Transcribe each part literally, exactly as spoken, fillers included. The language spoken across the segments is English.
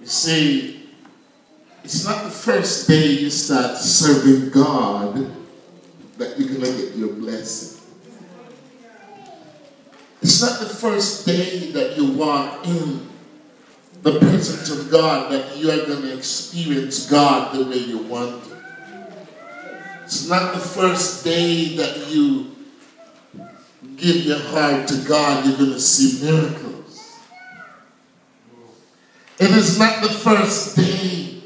You see, it's not the first day you start serving God that you're going to get your blessing. It's not the first day that you walk in the presence of God that you are going to experience God the way you want to. It's not the first day that you give your heart to God, you're going to see miracles. It is not the first day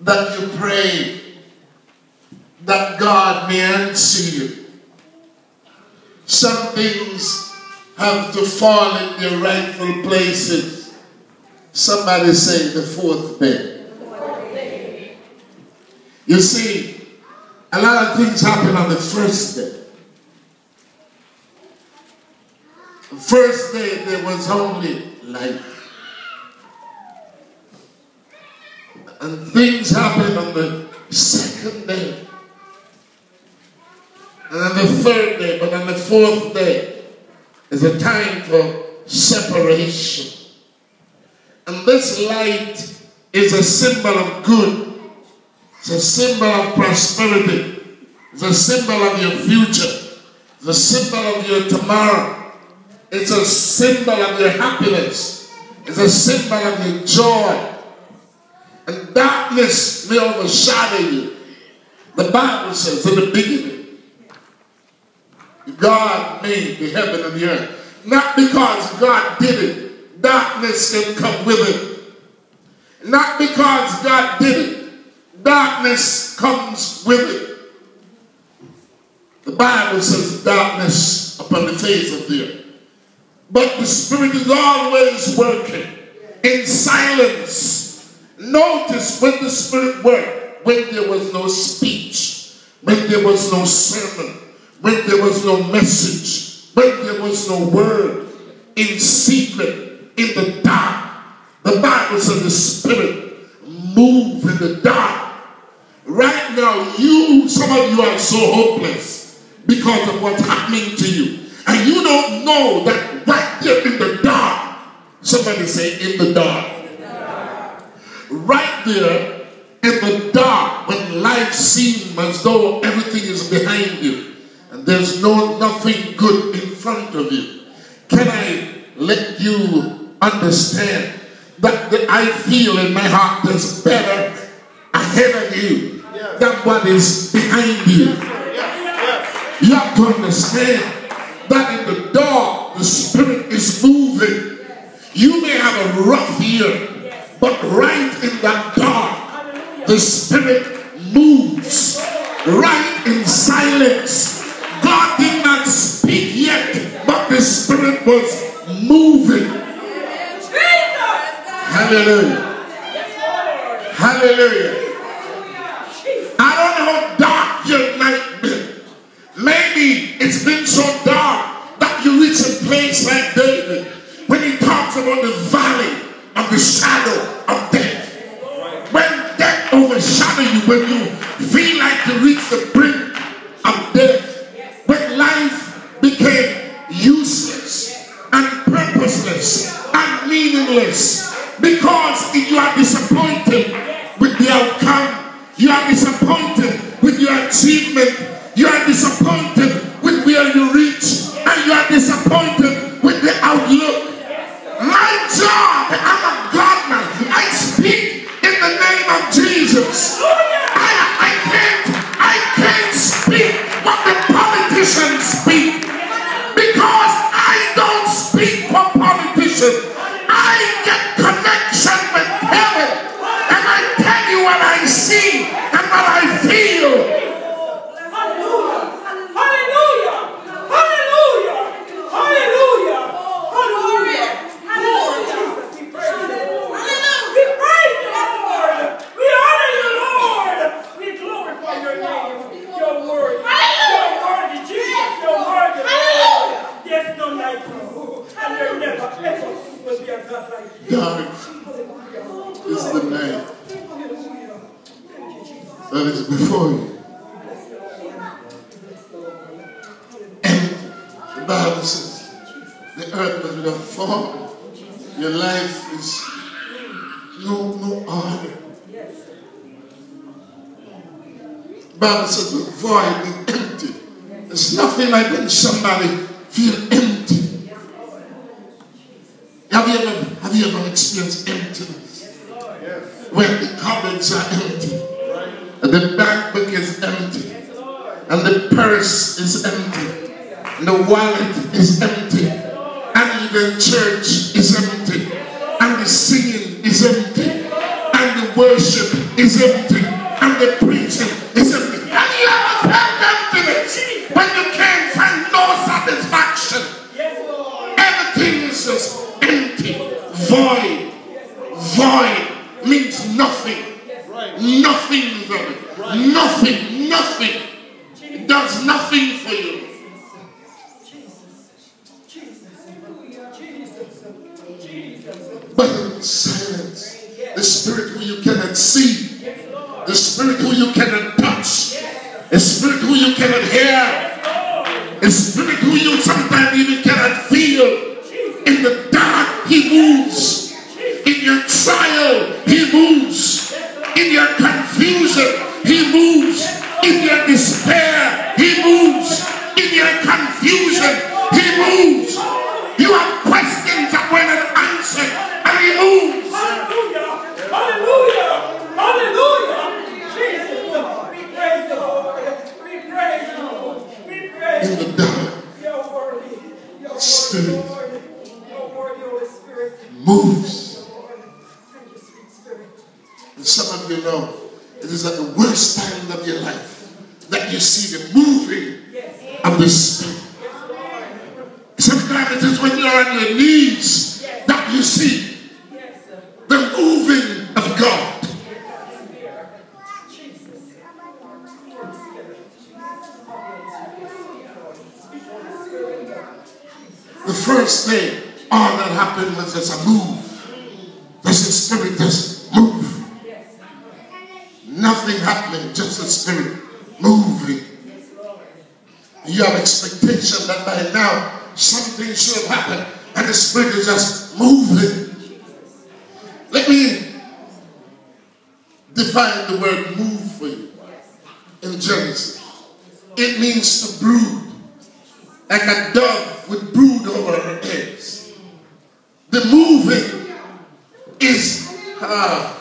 that you pray that God may answer you. Some things have to fall in their rightful places. Somebody say the fourth day. You see, a lot of things happen on the first day. The first day there was only light. And things happen on the second day. And on the third day, but on the fourth day, is a time for separation. And this light is a symbol of good. It's a symbol of prosperity. It's a symbol of your future. It's a symbol of your tomorrow. It's a symbol of your happiness. It's a symbol of your joy. And darkness may overshadow you. The Bible says in the beginning, God made the heaven and the earth. Not because God did it, darkness can come with it. Not because God did it, darkness comes with it. The Bible says darkness upon the face of the earth. But the Spirit is always working in silence. Notice when the Spirit worked, when there was no speech, when there was no sermon, when there was no message, when there was no word, in secret, in the dark. The Bible says the Spirit moved in the dark. Right now, you, some of you are so hopeless because of what's happening to you. And you don't know that right there in the dark, somebody say in the dark. In the dark. Right there in the dark when life seems as though everything is behind you and there's no nothing good in front of you. Can I let you understand that, that I feel in my heart there's better ahead of you? That what is behind you. Yes, yes, yes. You have to understand that in the dark, the Spirit is moving. Yes. You may have a rough year, yes, but right in that dark, hallelujah, the Spirit moves. Yes. Right in silence. God did not speak yet, but the Spirit was moving. Yes. Hallelujah. Yes. Hallelujah. I don't know how dark your night been. Maybe it's been so dark that you reach a place like David when he talks about the valley of the shadow of death. When death overshadows you, when you feel like you reach the brink of death, when life became useless and purposeless and meaningless because you are disappointed with the outcome. You are disappointed with your achievement. You are disappointed with where you reach. And you are disappointed with the outlook. My job, I'm a God man. I speak in the name of Jesus. I, I, can't, I can't speak what the politicians speak. Because I don't speak for politicians. I get connection with heaven. And I tell you what I see. What I feel. Hallelujah. Hallelujah. Hallelujah. Hallelujah. Hallelujah. Hallelujah. We praise you, Lord. We honor you, Lord. We glorify your name. Your word. Your word, Jesus. Your word. Hallelujah. There's no like you. And there never ever will be a God like you. God is the name that is before you. And the Bible says the earth is without form. Your life is no, no honor. The Bible says the void and empty. There's nothing like when somebody feels empty. Have you ever, have you ever experienced emptiness? When the cupboards are empty, and the bank book is empty, and the purse is empty, and the wallet is empty, and even church is empty, and the singing is empty, and the worship is empty, and the preaching is empty. Have you ever felt emptiness when you can't find no satisfaction? Everything is just empty, void. Void means nothing. Nothing, brother. Nothing, nothing. It does nothing for you. But in silence, the spirit who you cannot see, the spirit who you cannot touch, a spirit who you cannot hear, a spirit who you sometimes even cannot feel. In the dark, he moves. In your trial, he moves. In your confusion, he moves. In your despair, he moves. In your confusion, he moves. You have questions that were not answered, and he moves. Hallelujah! Hallelujah! Hallelujah! In the dark, Spirit moves. And some of you know, it is at the worst time of your life that you see the moving of the Spirit. Sometimes it is when you're on your knees that you see the moving of God. The first day, all that happened was just a move. Just the Spirit just move. Nothing happening, just the Spirit moving. You have expectation that by now something should happen, and the Spirit is just moving. Let me define the word move for you in Genesis. It means to brood. Like a dove would brood over her eggs. The moving is uh,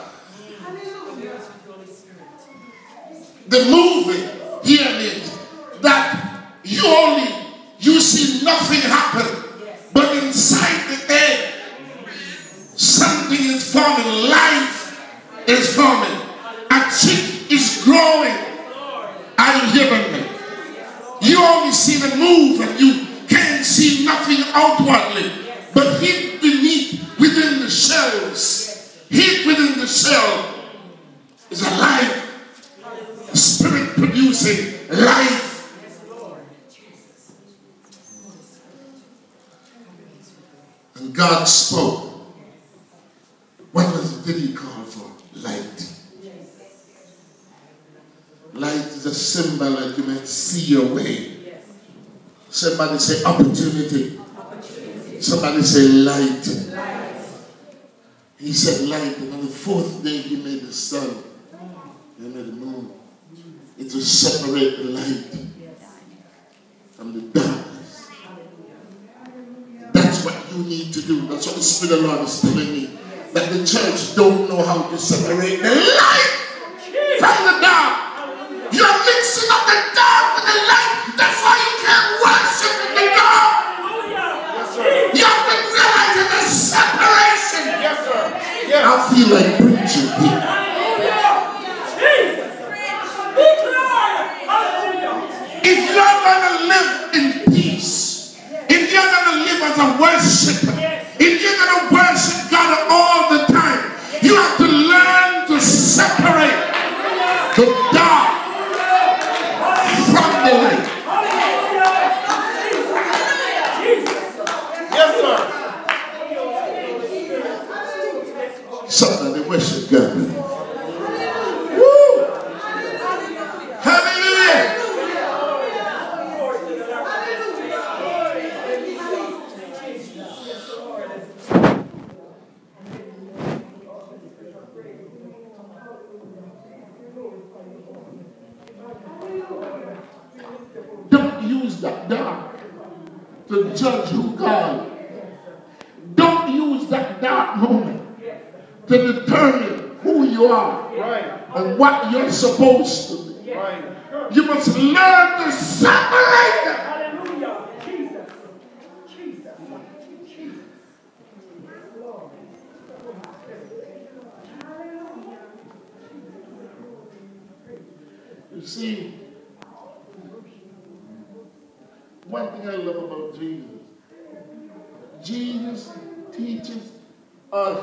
the moving here means that you only you see nothing happen, but inside the egg something is forming, life is forming, a chick is growing. Are you hearing me? You only see the move and you can't see nothing outwardly. But hid beneath, within the shells, hid within the shell is a life. A spirit producing life. And God spoke. What was, did he call for? Light. Light is a symbol that you may see your way. Yes. Somebody say opportunity. opportunity. Somebody say light. light. He said light, and on the fourth day he made the sun. He made the moon. It will separate the light from the darkness. That's what you need to do. That's what the Spirit of the Lord is telling me. That the church don't know how to separate the light from the dark. You're mixing up the dark with the light. That's why you can't worship in the dark. Yes, sir. You have to realize there's a separation. Yes, sir. Yes. I feel like preaching here. If you're going to live in peace, if you're going to live as a worshiper, if you're going to worship God all the time, you have to learn to separate the dark from the light. Yes, sir. Somebody worship God. Woo! Hallelujah! Don't use that dart to judge who God is. Don't use that dark moment to determine who you are and what you're supposed to be. You must learn to separate them. You see, one thing I love about Jesus, Jesus teaches us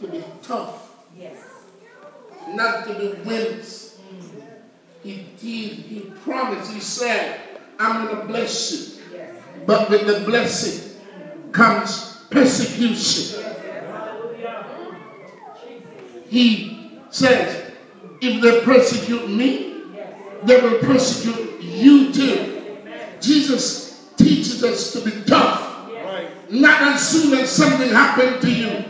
to be tough, yes, not to be wimps. Mm-hmm. He, he, he promised, he said, I'm going to bless you, yes, but with the blessing comes persecution. Yes. He says, if they persecute me, they will persecute you too. Amen. Jesus teaches us to be tough. Yes. Not as soon as something happened to you,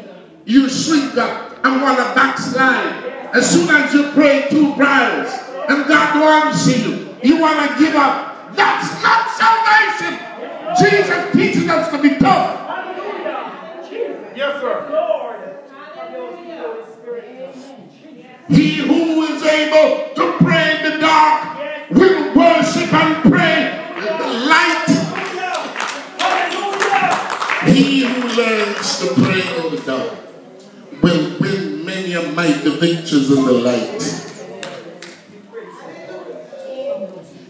you shrink up and want to backslide. Yes. As soon as you pray two prayers and God will answer you, you want to give up. That's not salvation. Yes, Jesus teaches us to be tough. Hallelujah. Jesus. Yes, sir. Lord. He who is able to pray in the dark, yes, will worship and pray in the light. Hallelujah. He who learns to pray in the dark will win many a mighty victories in the light.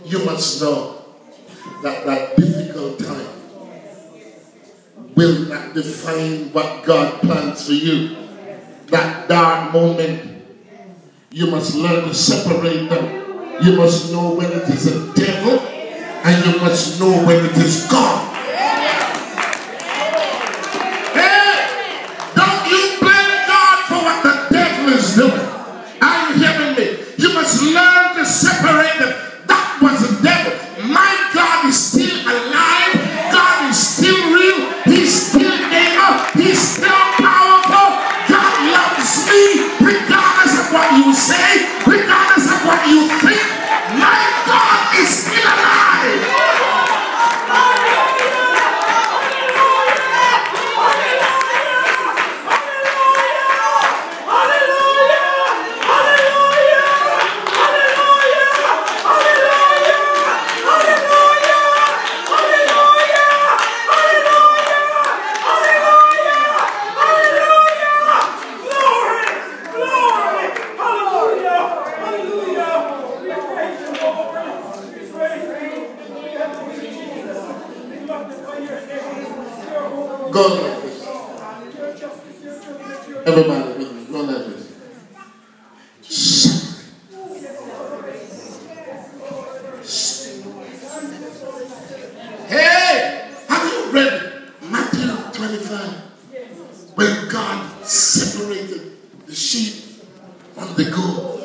You must know that that difficult time will not define what God plans for you. That dark moment, you must learn to separate them. You must know when it is a devil and you must know when it is God. Hey, don't you blame God for what the devil is doing. Are you hearing me? You must learn to separate them. That was the devil. My God is still alive. God is still real. He's still able. He's still powerful. God loves me regardless of what you say, regardless of what you think. My God is still alive. Go like this. Everybody with me. Go like this. Hey! Have you read Matthew twenty-five? When God separated the sheep from the goat.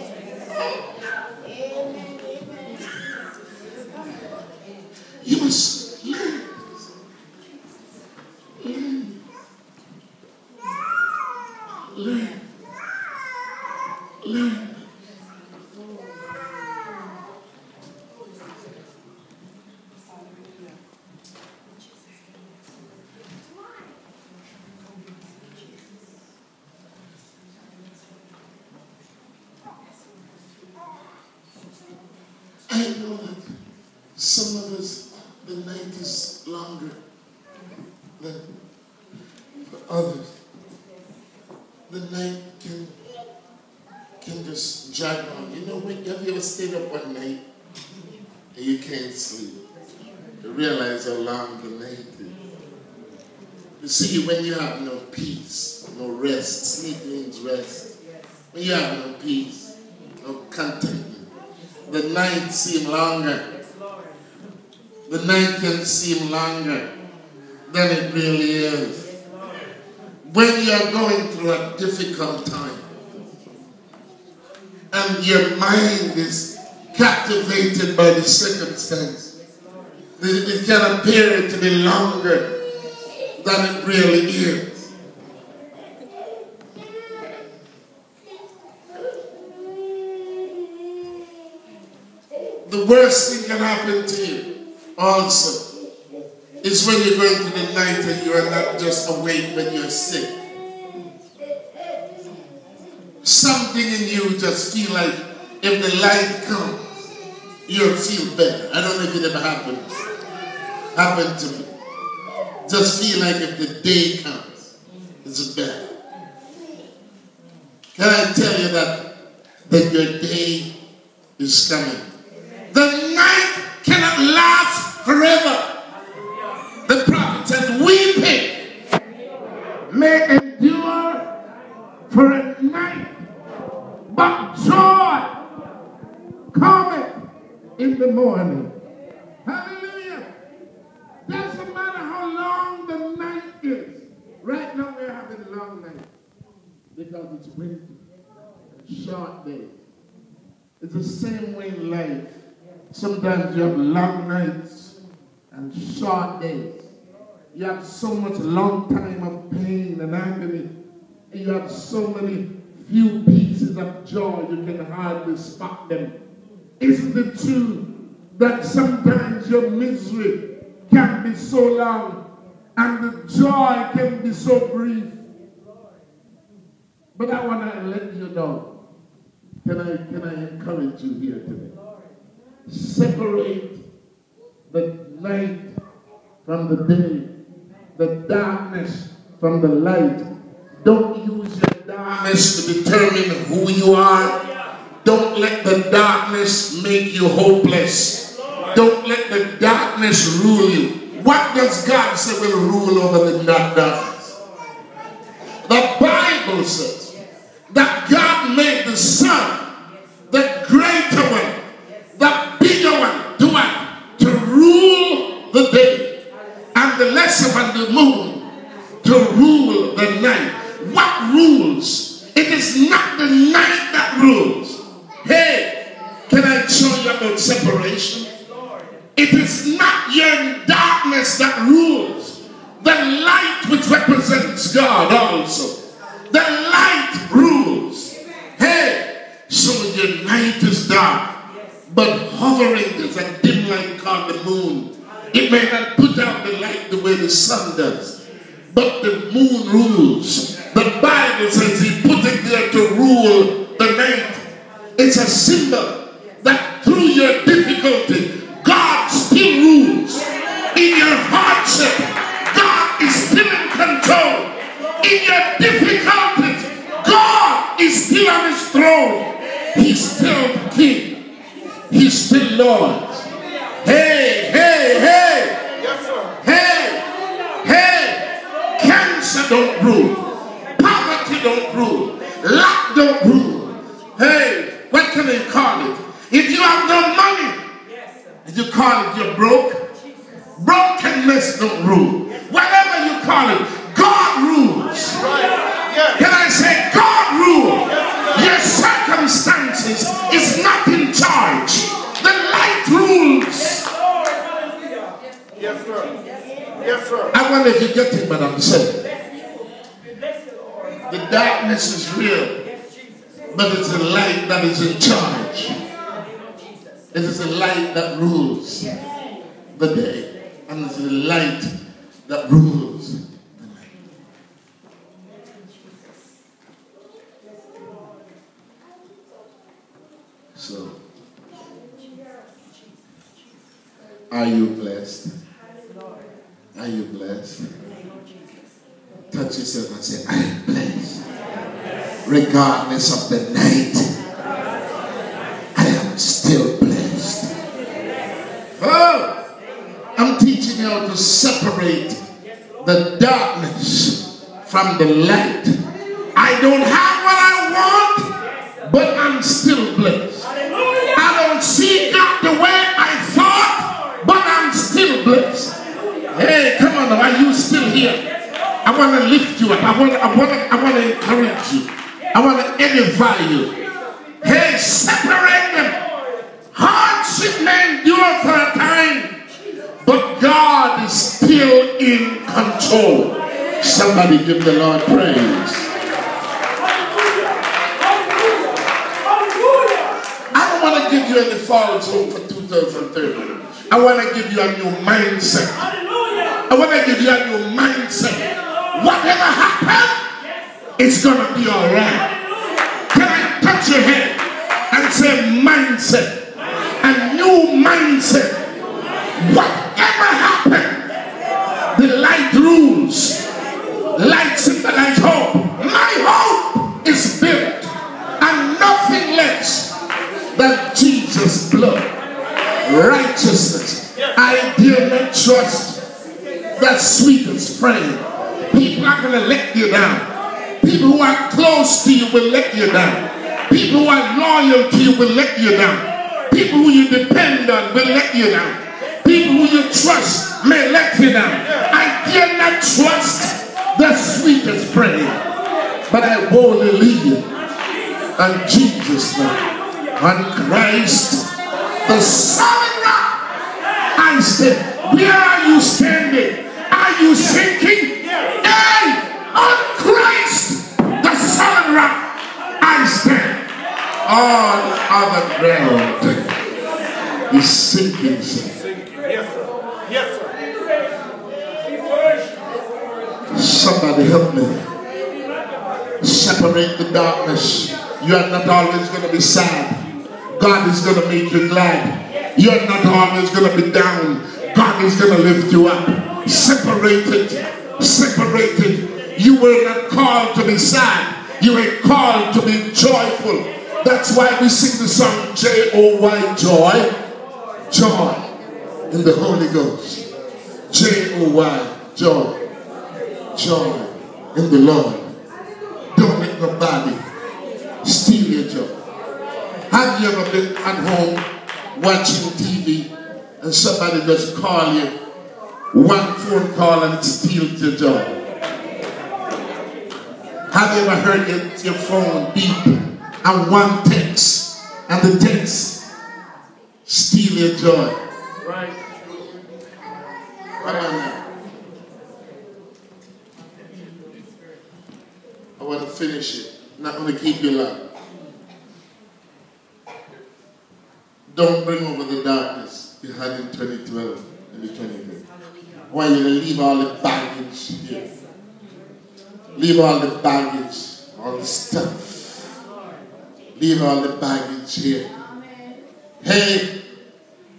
You must Learn. Learn. I know that some of us, the night is longer than for others. The night can, can just jog on. You know, when, have you ever stayed up one night and you can't sleep? You realize how long the night is. You see, when you have no peace, no rest, sleep means rest. When you have no peace, no contentment, the night seems longer. The night can seem longer than it really is. When you are going through a difficult time and your mind is captivated by the circumstance, it can appear to be longer than it really is. the worst thing can happen to you also is when you're going through the night and you are not just awake when you're sick. Something in you just feel like if the light comes, you'll feel better. I don't know if it ever happened. Happened to me. Just feel like if the day comes, it's better. Can I tell you that? That your day is coming. The night cannot last forever. The prophet says, weeping may endure for a night, but joy cometh in the morning. Hallelujah. Doesn't matter how long the night is. Right now we're having a long night because it's winter. Short days. It's the same way in life. Sometimes you have long nights and short days. You have so much long time of pain and agony. And you have so many few pieces of joy you can hardly spot them. Isn't it true that sometimes your misery can be so long and the joy can be so brief? But I want to let you know, can I, can I encourage you here today? Separate the night from the day, the darkness from the light. Don't use your darkness to determine who you are. Don't let the darkness make you hopeless. Don't let the darkness rule you. What does God say will rule over the darkness? The Bible says that God made the sun, the greater one, the bigger one, do what? To rule the day, and the lesser one, the moon, to rule the night. What rules? It is not the night that rules. Hey, can I show you about separation? It is not your darkness that rules. The light which represents God also. The light rules. Hey, so your night is dark. But hovering, there's a dim light called the moon. It may not put out the light the way the sun does. But the moon rules. The Bible says he put it there to rule the night. It's a symbol that through your difficulty, God still rules. In your hardship, God is still in control. In your difficulties, God is still on his throne. He's still king. He's still Lord. Hey, hey, hey. Hey, hey. Cancer don't rule. Poverty don't rule. Lack don't rule. Hey. What can they call it? If you have no money, yes, you call it you're broke. Jesus. Brokenness don't rule. Yes. Whatever you call it, God rules. Right. Yes. Can I say God rules? Yes. Your circumstances is not in charge. The light rules. Yes, Lord. Yes, sir. Yes, sir. I wonder if you get it, but I'm saying. The darkness is real. But it's a light that is in charge. It is a light that rules the day. And it's a light that rules the night. So, are you blessed? Are you blessed? Touch yourself and say, I am blessed. Regardless of the night, I am still blessed. Oh, I'm teaching you how to separate the darkness from the light. I don't have what I want, but I'm still blessed. I don't see God the way I thought, but I'm still blessed. Hey, come on now, are you still here? I want to lift you up. I want, I want, I want to encourage you. I want to edify you. Hey, separate them. Hardship may endure for a time, but God is still in control. Somebody give the Lord praise. I don't want to give you really falls home for two thousand thirty. I want to give you a new mindset. Hallelujah. I want to give you a new mindset. Yes, whatever happens, yes, it's going to be all right. Hallelujah. Can I touch your head and say mindset? Mindset. A new mindset. Yes. Whatever happens, yes, the light rules. Yes. Light symbolizes hope. My hope is built on nothing less than Jesus' blood. Righteousness. I dare not trust that sweetest friend. People are going to let you down. People who are close to you will let you down. People who are loyal to you will let you down. People who you depend on will let you down. People who you trust may let you down. I dare not trust the sweetest friend, but I boldly lean on Jesus now, on Christ, the solid rock. I said, where are you standing? Are you sinking? Hey, on Christ, the solid rock, I stand. All other ground is sinking, sir. Yes, sir. Yes, sir. Somebody help me. Separate the darkness. You are not always going to be sad. God is going to make you glad. You're not always going to be down. God is going to lift you up. Separated. Separated. You were not called to be sad. You were called to be joyful. That's why we sing the song J O Y, joy. Joy in the Holy Ghost. J O Y, joy. Joy in the Lord. Don't let nobody steal your joy. Have you ever been at home watching T V and somebody just call you, one phone call and steals your job? Have you ever heard your, your phone beep and one text and the text steals your joy? Right. Come on now. I want to finish it. I'm not going to keep you long. Don't bring over the darkness you had in twenty twelve and the twenty twenty. Why you leave all the baggage here? Leave all the baggage, all the stuff. Leave all the baggage here. Hey,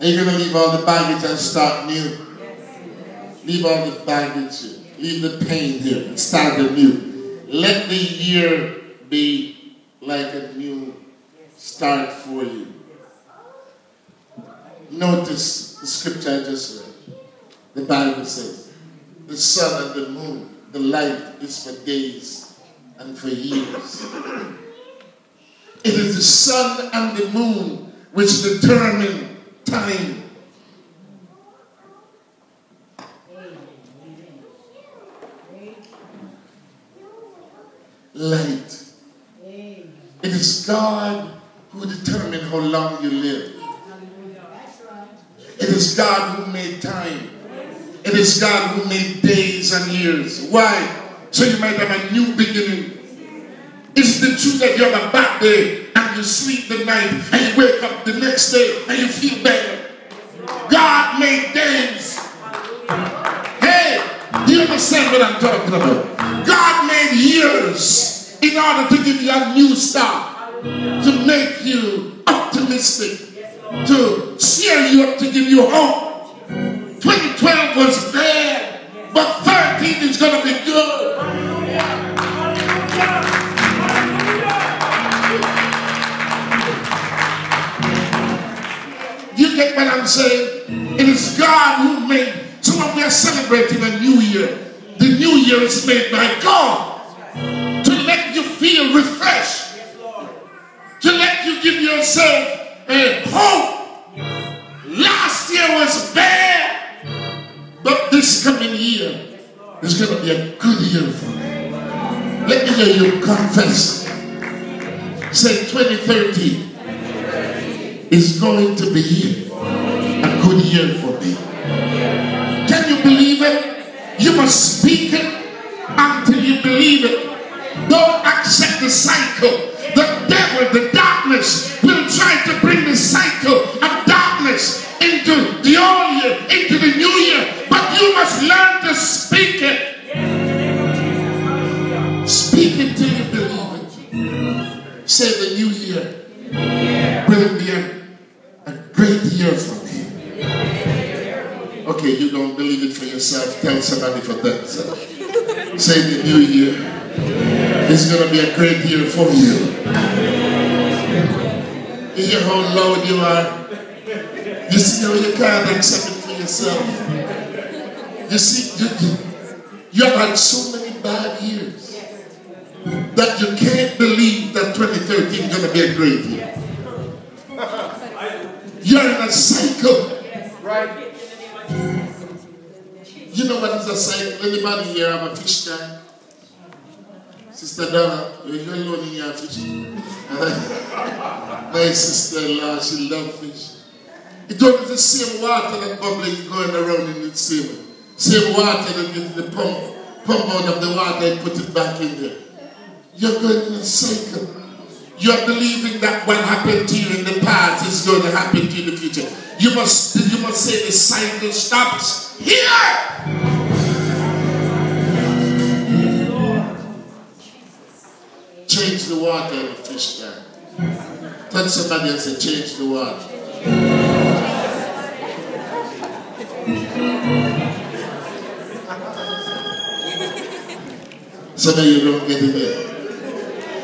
are you going to leave all the baggage and start new? Leave all the baggage here. Leave the pain here and start anew. Let the year be like a new start for you. Notice the scripture I just read. The Bible says, the sun and the moon, the light is for days and for years. It is the sun and the moon which determine time. Light. It is God who determines how long you live. It is God who made time. It is God who made days and years. Why? So you might have a new beginning. It's the truth that you have a bad day and you sleep the night and you wake up the next day and you feel better. God made days. Hey, do you understand what I'm talking about? God made years in order to give you a new start, to make you optimistic, to cheer you up, to give you hope. twenty twelve was bad, but thirteen is going to be good. You get what I'm saying? It is God who made. So when we are celebrating a new year, the new year is made by God to let you feel refreshed, to let you give yourself and hope. Last year was bad, but this coming year is going to be a good year for me. Let me hear you confess. Say twenty thirteen is going to be a good year for me. Can you believe it? You must speak it until you believe it. Don't accept the cycle. The devil, the darkness will try to bring the cycle Say the new year will be a, a great year for me. Okay, you don't believe it for yourself. Tell somebody for themselves. Say the new year is going to be a great year for you. You hear how loud you are. You see how you can't accept it for yourself. You see, you, you, you have had so many bad years that you can't believe that twenty thirteen is going to be a great year. You're in a cycle. Right? You know what is a cycle? Anybody here have a fish tank? Sister Donna, you're alone in your fishing. My sister-in-law, she loves fish. It was the same water that bubbling going around in the same. Same water that gets the pump. Pump out of the water and put it back in there. You're going in a cycle. You're believing that what happened to you in the past is going to happen to you in the future. You must, you must say the cycle stops here. Change the water in the fish tank. Tell somebody else to change the water. So that you don't get it there.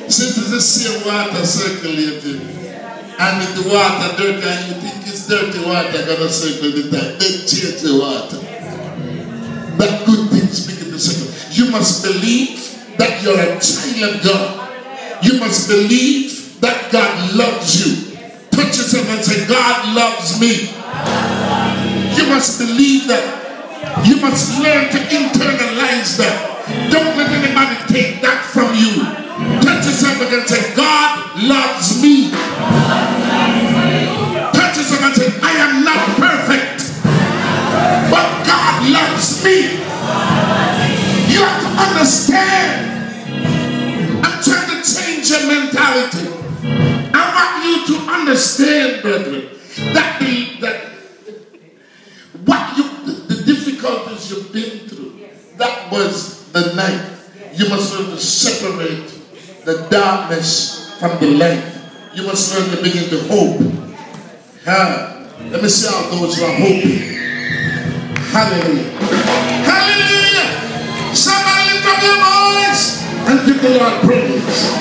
Since it's the same water circulating, and with the water dirty, and you think it's dirty water gonna circulate that, then change the water. But good things begin to circulate. You must believe that you're a child of God. You must believe that God loves you. Touch yourself and say, God loves me. You must believe that. You must learn to internalize that. Don't let anybody take that from you. Touch yourself and say, God loves me. Touch yourself and say, I am not perfect, but God loves me. You have to understand. I'm trying to change your mentality. I want you to understand, brethren, that the, that what you, the, the difficulties you've been through, that was the night. You must learn to separate the darkness from the light. You must learn to begin to hope. Huh? Let me see all those who are hoping. Hallelujah. Hallelujah. Somebody lift up your voice and give the Lord praise.